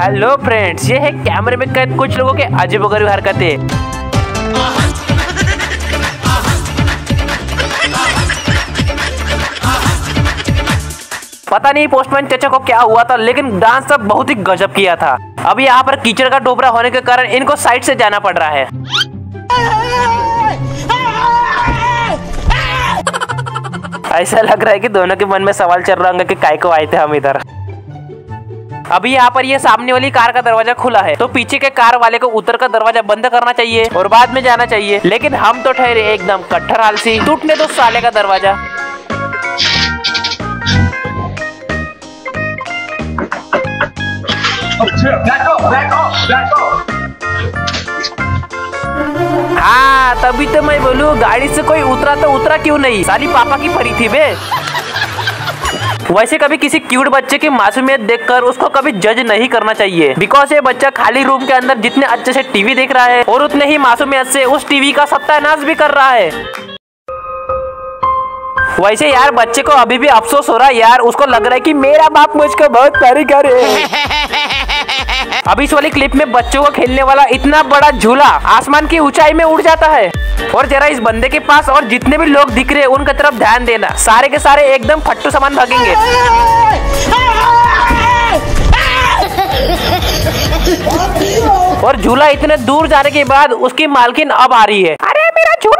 Hello friends, ये है कैमरे में कैद कुछ लोगों के अजीबोगरीब हरकतें। पता नहीं पोस्टमैन चाचा को क्या हुआ था, लेकिन डांस सब बहुत ही गजब किया था। अब यहाँ पर कीचड़ का टोपरा होने के कारण इनको साइड से जाना पड़ रहा है। ऐसा लग रहा है कि दोनों के मन में सवाल चल रहा होगा कि काय को आए थे हम इधर। अभी यहाँ पर ये सामने वाली कार का दरवाजा खुला है, तो पीछे के कार वाले को उतर कर दरवाजा बंद करना चाहिए और बाद में जाना चाहिए, लेकिन हम तो ठहरे एकदम कट्टर आलसी। टूटने दो साले का दरवाजा। हाँ, तभी तो मैं बोलूं गाड़ी से कोई उतरा तो उतरा क्यों नहीं, साली पापा की परी थी बे। वैसे कभी किसी क्यूट बच्चे की मासूमियत देखकर उसको कभी जज नहीं करना चाहिए, बिकॉज ये बच्चा खाली रूम के अंदर जितने अच्छे से टीवी देख रहा है और उतने ही मासूमियत से उस टीवी का सत्यानाश भी कर रहा है। वैसे यार बच्चे को अभी भी अफसोस हो रहा है यार, उसको लग रहा है कि मेरा बाप मुझको बहुत प्यार करे। अभी इस वाली क्लिप में बच्चों को खेलने वाला इतना बड़ा झूला आसमान की ऊंचाई में उड़ जाता है। और जरा इस बंदे के पास और जितने भी लोग दिख रहे हैं उनकी तरफ ध्यान देना, सारे के सारे एकदम फट्टू समान भागेंगे। और झूला इतने दूर जाने के बाद उसकी मालकिन अब आ रही है, अरे मेरा